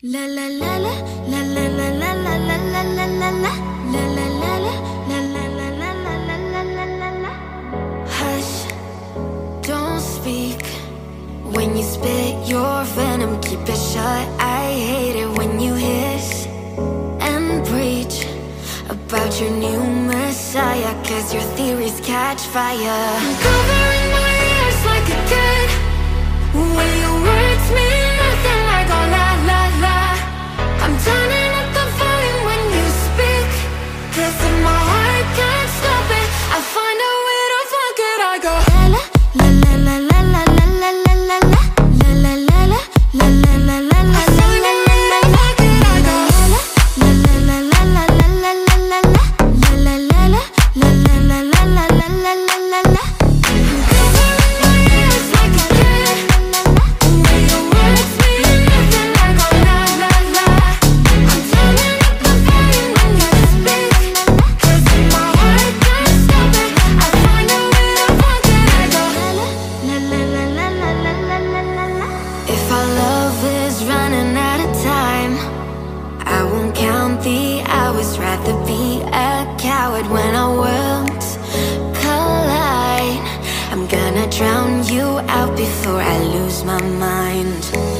La la la la la la la la la la la la la la la la la la la la la. Hush, don't speak. When you spit your venom, keep it shut. I hate it when you hiss and preach about your new messiah, 'cause your theories catch fire. I'm covering my ears like a kid when your words mean nothing, like all la la la. I'm turning up the volume when you speak, 'cause if my heart can't stop it, I find a way to fuck it. I go la la la la la la la la la la la la la la la la la la la la. Drown you out before I lose my mind.